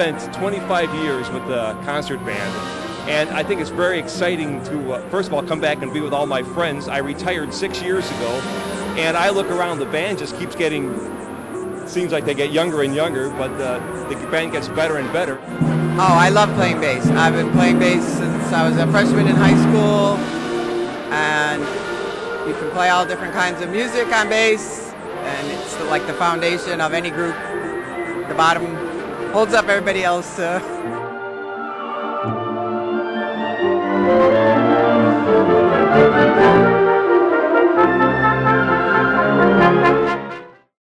spent 25 years with the concert band, and I think it's very exciting to, first of all, come back and be with all my friends. I retired 6 years ago, and I look around, the band just keeps getting, seems like they get younger and younger, but the band gets better and better. Oh, I love playing bass. I've been playing bass since I was a freshman in high school, and you can play all different kinds of music on bass, and it's like the foundation of any group. The bottom holds up everybody else.